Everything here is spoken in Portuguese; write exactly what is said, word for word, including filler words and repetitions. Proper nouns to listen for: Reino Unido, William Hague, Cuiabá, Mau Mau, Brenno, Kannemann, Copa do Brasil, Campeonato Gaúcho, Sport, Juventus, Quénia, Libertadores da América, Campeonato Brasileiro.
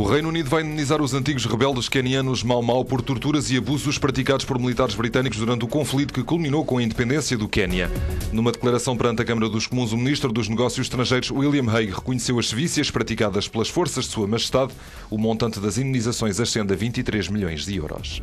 O Reino Unido vai indenizar os antigos rebeldes quenianos Mau Mau por torturas e abusos praticados por militares britânicos durante o conflito que culminou com a independência do Quénia. Numa declaração perante a Câmara dos Comuns, o ministro dos Negócios Estrangeiros, William Hague, reconheceu as vícias praticadas pelas forças de Sua Majestade. O montante das indenizações ascende a vinte e três milhões de euros.